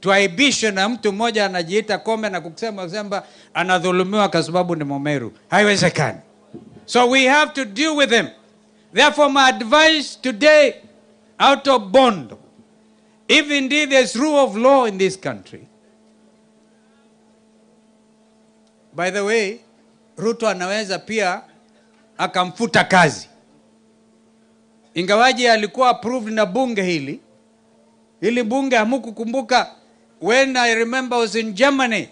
tuaibishwe na mtu mmoja anajiita Kome na kukusema Zemba anadhulumiwa kwa sababu ni Mumeru. Haiwezekani. So we have to deal with him. Therefore my advice today, out of bond, if indeed there's rule of law in this country. By the way, Ruto anaweza pia akamfuta kazi. Ingawaji alikuwa approved na bunge hili. Hili bunge hamukukumbuka. When I remember I was in Germany,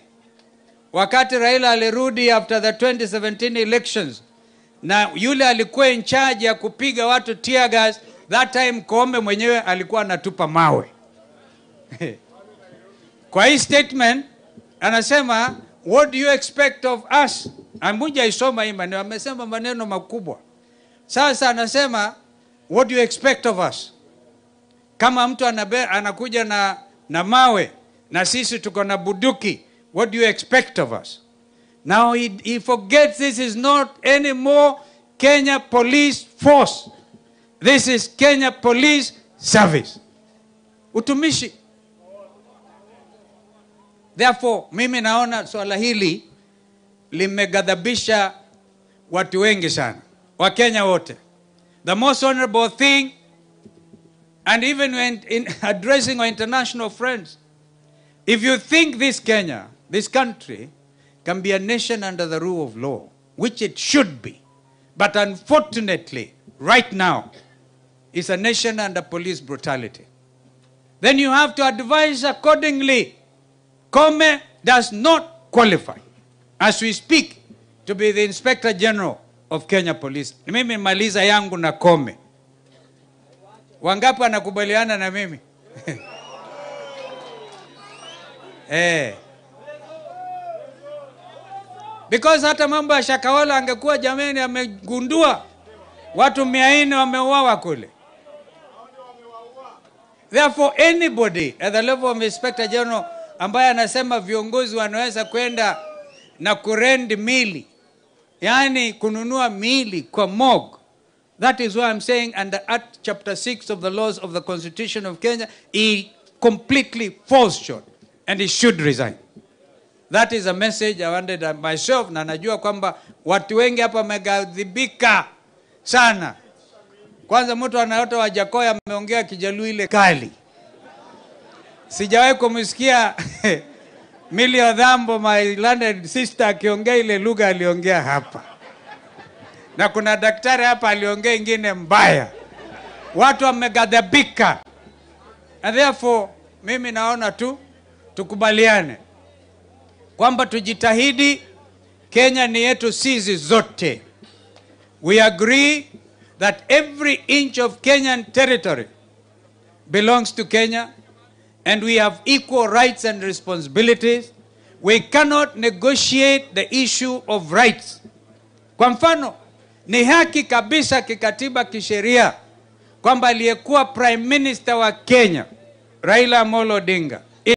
wakati Raila alirudi after the 2017 elections, na yule alikuwa in charge ya kupiga watu tear gas, that time Koome mwenyewe alikuwa anatupa mawe. Kwa hii statement, anasema, what do you expect of us? Ambuja isoma hii maneno, amesema maneno makubwa. Sasa anasema, what do you expect of us? Kama mtu anakuja na mawe, na sisi tuko na buduki, what do you expect of us? Now he forgets this is not anymore Kenya police force. This is Kenya police service. Utumishi. Therefore, mimi naona swala hili limegadhabisha watu wengi sana. Wakenya wote. The most honorable thing, and even when in addressing our international friends, if you think this Kenya, this country, can be a nation under the rule of law, which it should be, but unfortunately, right now, it's a nation under police brutality, then you have to advise accordingly. Kome does not qualify, as we speak, to be the Inspector General of Kenya Police. Mimi maliza yangu na Kome. Wangapi anakubaliana na mimi? Eh. Because hata mambo ya Shakawala angekuwa jameni amegundua watu 400 wameuawa kule. Therefore anybody at the level of Inspector General ambaye anasema viongozi wanaweza kwenda na kurend mili, yani kununua mili kwa morgue. That is why I'm saying under Act Chapter 6 of the laws of the Constitution of Kenya, he completely falls short and he should resign. That is a message I wanted myself, na najua kwamba watu wengi hapa wamegadhibika sana. Kwanza mtu anaota wa Jakoya ameongea Kijaluo ile kali. Sijawahi kumsikia Milio Dhambo, my landed sister, akiongea ile lugha aliongea hapa. Na kuna daktari hapa aliongea ingine mbaya. Watu wamegadhabika. And therefore, mimi naona tu tukubaliane kwamba tujitahidi. Kenya ni yetu sisi zote. We agree that every inch of Kenyan territory belongs to Kenya, and we have equal rights and responsibilities. We cannot negotiate the issue of rights. Kwa mfano, ni haki kabisa kikatiba kisheria kwamba aliyekuwa Prime Minister wa Kenya, Raila Amolo Odinga,